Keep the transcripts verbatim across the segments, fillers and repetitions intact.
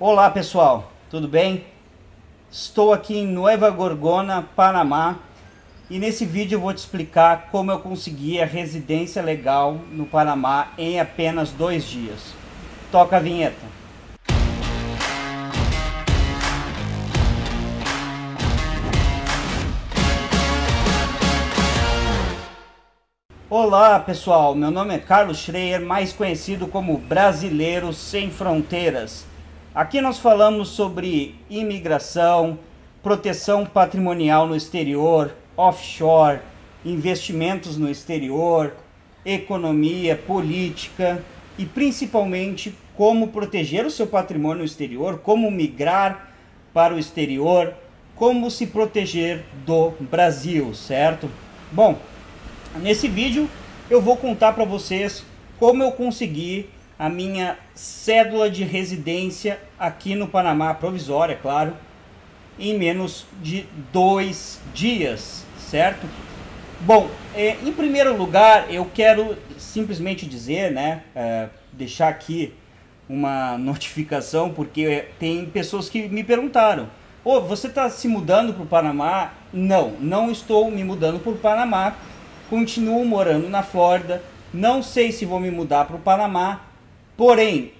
Olá pessoal, tudo bem? Estou aqui em Nueva Gorgona, Panamá, e nesse vídeo eu vou te explicar como eu consegui a residência legal no Panamá em apenas dois dias. Toca a vinheta! Olá pessoal, meu nome é Carlos Schreier, mais conhecido como Brasileiro Sem Fronteiras. Aqui nós falamos sobre imigração, proteção patrimonial no exterior, offshore, investimentos no exterior, economia, política e principalmente como proteger o seu patrimônio no exterior, como migrar para o exterior, como se proteger do Brasil, certo? Bom, nesse vídeo eu vou contar para vocês como eu consegui a minha cédula de residência aqui no Panamá, provisória, claro, em menos de dois dias, certo? Bom, eh, em primeiro lugar, eu quero simplesmente dizer, né, eh, deixar aqui uma notificação, porque tem pessoas que me perguntaram, ô, você está se mudando para o Panamá? Não, não estou me mudando para o Panamá, continuo morando na Flórida, não sei se vou me mudar para o Panamá. Porém,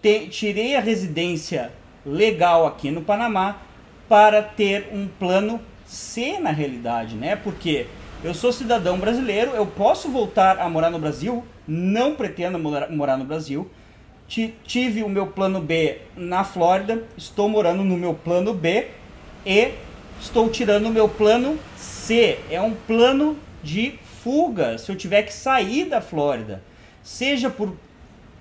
te, tirei a residência legal aqui no Panamá para ter um plano C na realidade, né? Porque eu sou cidadão brasileiro, eu posso voltar a morar no Brasil, não pretendo morar, morar no Brasil. T, tive o meu plano B na Flórida, estou morando no meu plano B e estou tirando o meu plano C. É um plano de fuga, se eu tiver que sair da Flórida, seja por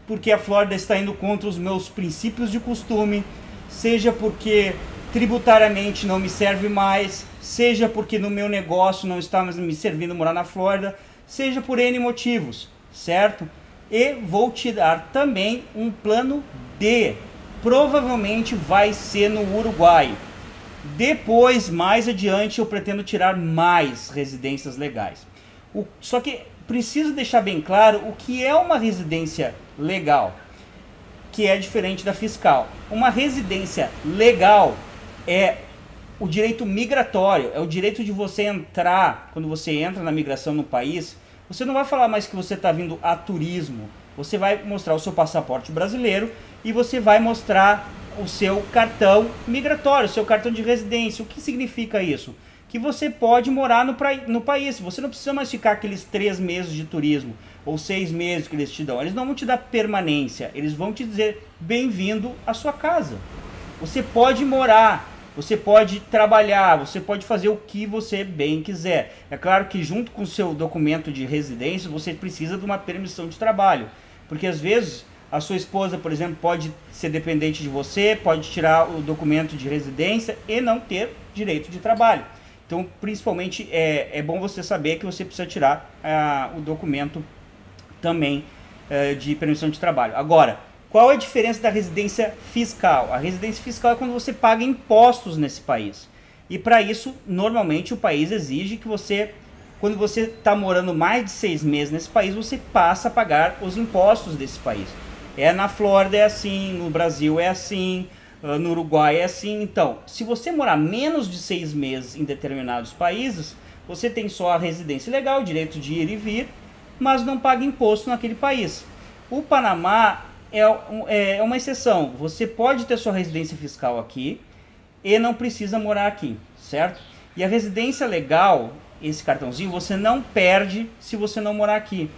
porque a Flórida está indo contra os meus princípios de costume, seja porque tributariamente não me serve mais, seja porque no meu negócio não está mais me servindo morar na Flórida, seja por N motivos, certo? E vou tirar também um plano D, provavelmente vai ser no Uruguai. Depois, mais adiante, eu pretendo tirar mais residências legais. O, só que preciso deixar bem claro o que é uma residência legal, que é diferente da fiscal. Uma residência legal é o direito migratório, é o direito de você entrar, quando você entra na migração no país, você não vai falar mais que você está vindo a turismo, você vai mostrar o seu passaporte brasileiro e você vai mostrar o seu cartão migratório, o seu cartão de residência. O que significa isso? Que você pode morar no, pra... no país, você não precisa mais ficar aqueles três meses de turismo, ou seis meses que eles te dão, eles não vão te dar permanência, eles vão te dizer, bem-vindo à sua casa. Você pode morar, você pode trabalhar, você pode fazer o que você bem quiser. É claro que junto com o seu documento de residência, você precisa de uma permissão de trabalho, porque às vezes a sua esposa, por exemplo, pode ser dependente de você, pode tirar o documento de residência e não ter direito de trabalho. Então, principalmente, é, é bom você saber que você precisa tirar uh, o documento também uh, de permissão de trabalho. Agora, qual é a diferença da residência fiscal? A residência fiscal é quando você paga impostos nesse país. E para isso, normalmente, o país exige que você, quando você está morando mais de seis meses nesse país, você passa a pagar os impostos desse país. É na Flórida é assim, no Brasil é assim, no Uruguai é assim. Então, se você morar menos de seis meses em determinados países, você tem só a residência legal, o direito de ir e vir, mas não paga imposto naquele país. O Panamá é, é uma exceção, você pode ter sua residência fiscal aqui e não precisa morar aqui, certo? E a residência legal, esse cartãozinho, você não perde se você não morar aqui.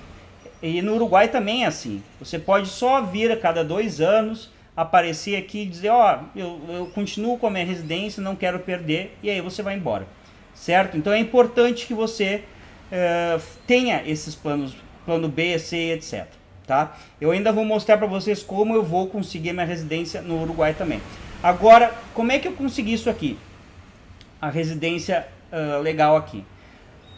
E no Uruguai também é assim, você pode só vir a cada dois anos, aparecer aqui e dizer, ó, oh, eu, eu continuo com a minha residência, não quero perder, e aí você vai embora, certo? Então é importante que você uh, tenha esses planos, plano B, C, etcétera, tá? Eu ainda vou mostrar para vocês como eu vou conseguir minha residência no Uruguai também. Agora, como é que eu consegui isso aqui? A residência uh, legal aqui.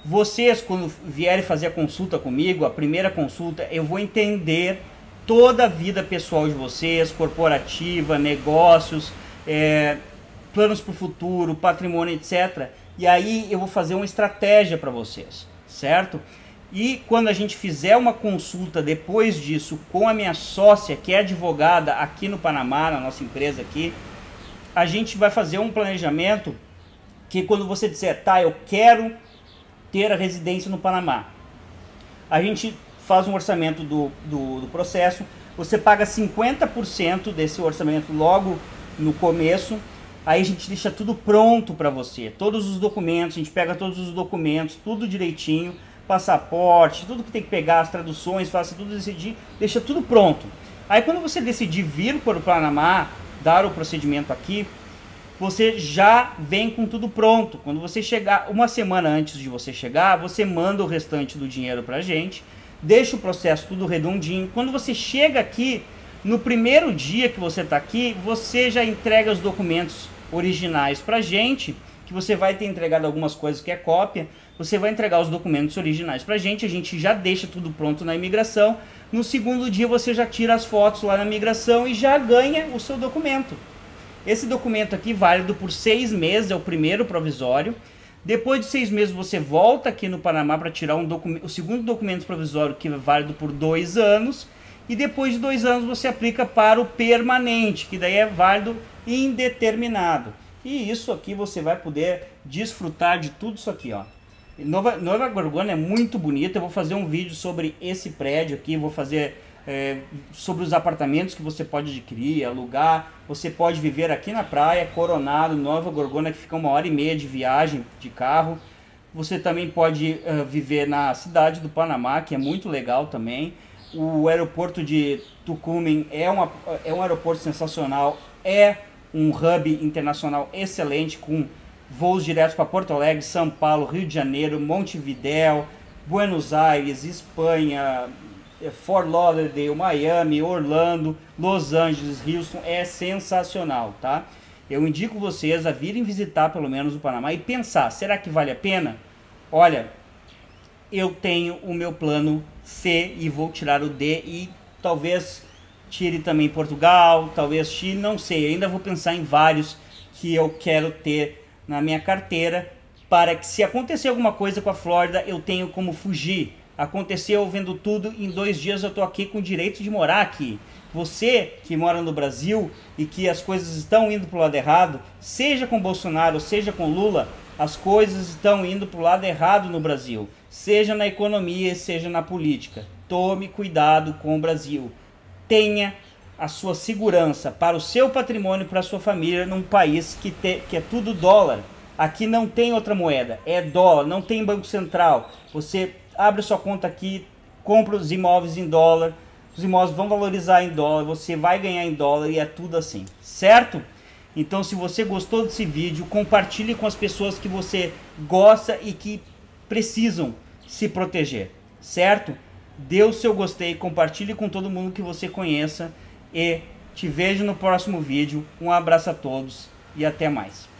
Vocês, quando vierem fazer a consulta comigo, a primeira consulta, eu vou entender toda a vida pessoal de vocês, corporativa, negócios, é, planos para o futuro, patrimônio, etcétera. E aí eu vou fazer uma estratégia para vocês, certo? E quando a gente fizer uma consulta depois disso com a minha sócia, que é advogada aqui no Panamá, na nossa empresa aqui, a gente vai fazer um planejamento que quando você disser, tá, eu quero ter a residência no Panamá, a gente faz um orçamento do, do, do processo, você paga cinquenta por cento desse orçamento logo no começo, aí a gente deixa tudo pronto para você, todos os documentos, a gente pega todos os documentos, tudo direitinho, passaporte, tudo que tem que pegar, as traduções, faça tudo, decidir, deixa tudo pronto. Aí quando você decidir vir para o Panamá, dar o procedimento aqui, você já vem com tudo pronto. Quando você chegar, uma semana antes de você chegar, você manda o restante do dinheiro para a gente, deixa o processo tudo redondinho. Quando você chega aqui, no primeiro dia que você está aqui, você já entrega os documentos originais para a gente, que você vai ter entregado algumas coisas que é cópia, você vai entregar os documentos originais pra gente, a gente já deixa tudo pronto na imigração, no segundo dia você já tira as fotos lá na imigração e já ganha o seu documento. Esse documento aqui, válido por seis meses, é o primeiro provisório, depois de seis meses você volta aqui no Panamá para tirar um documento, o segundo documento provisório, que é válido por dois anos, e depois de dois anos você aplica para o permanente, que daí é válido indeterminado. E isso aqui você vai poder desfrutar de tudo isso aqui, ó. Nova, Nueva Gorgona é muito bonita, eu vou fazer um vídeo sobre esse prédio aqui, vou fazer é, sobre os apartamentos que você pode adquirir, alugar, você pode viver aqui na praia, Coronado, Nueva Gorgona, que fica uma hora e meia de viagem de carro. Você também pode uh, viver na cidade do Panamá, que é muito legal também. O aeroporto de Tocumen é, uma, é um aeroporto sensacional, é um hub internacional excelente, com voos diretos para Porto Alegre, São Paulo, Rio de Janeiro, Montevidéu, Buenos Aires, Espanha, Fort Lauderdale, Miami, Orlando, Los Angeles, Houston, é sensacional, tá? Eu indico vocês a virem visitar pelo menos o Panamá e pensar, será que vale a pena? Olha, eu tenho o meu plano C e vou tirar o D e talvez tire também Portugal, talvez Chile, não sei, ainda vou pensar em vários que eu quero ter na minha carteira, para que se acontecer alguma coisa com a Flórida, eu tenho como fugir. Aconteceu vendo tudo, em dois dias eu tô aqui com o direito de morar aqui. Você que mora no Brasil e que as coisas estão indo pro lado errado, seja com Bolsonaro, seja com Lula, as coisas estão indo pro lado errado no Brasil, seja na economia, seja na política. Tome cuidado com o Brasil. Tenha a sua segurança para o seu patrimônio, para a sua família, num país que, te, que é tudo dólar. Aqui não tem outra moeda, é dólar, não tem banco central. Você abre sua conta aqui, compra os imóveis em dólar, os imóveis vão valorizar em dólar, você vai ganhar em dólar e é tudo assim, certo? Então, se você gostou desse vídeo, compartilhe com as pessoas que você gosta e que precisam se proteger, certo? Dê o seu gostei, compartilhe com todo mundo que você conheça e te vejo no próximo vídeo. Um abraço a todos e até mais.